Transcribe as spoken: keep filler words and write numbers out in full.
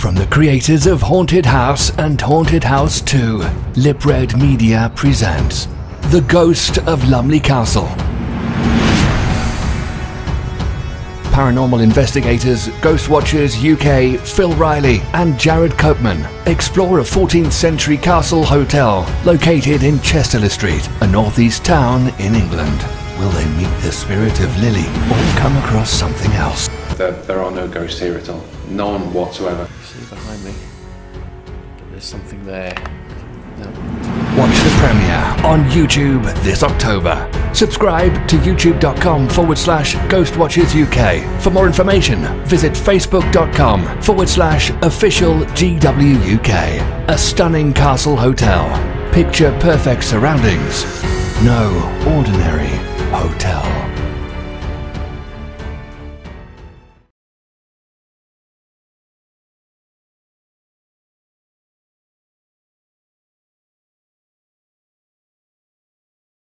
From the creators of Haunted House and Haunted House two, LipRed Media presents The Ghost of Lumley Castle. Paranormal investigators Ghost Watchers U K Phil Reilly and Jared Copeman explore a fourteenth century castle hotel located in Chester le Street, a northeast town in England. Will they meet the spirit of Lily or come across something else? There, there are no ghosts here at all. None whatsoever. See behind me, there's something there. No. Watch the premiere on YouTube this October. Subscribe to youtube.com forward slash Ghost Watchers U K. For more information, visit facebook.com forward slash official GWUK. A stunning castle hotel. Picture perfect surroundings. No ordinary hotel.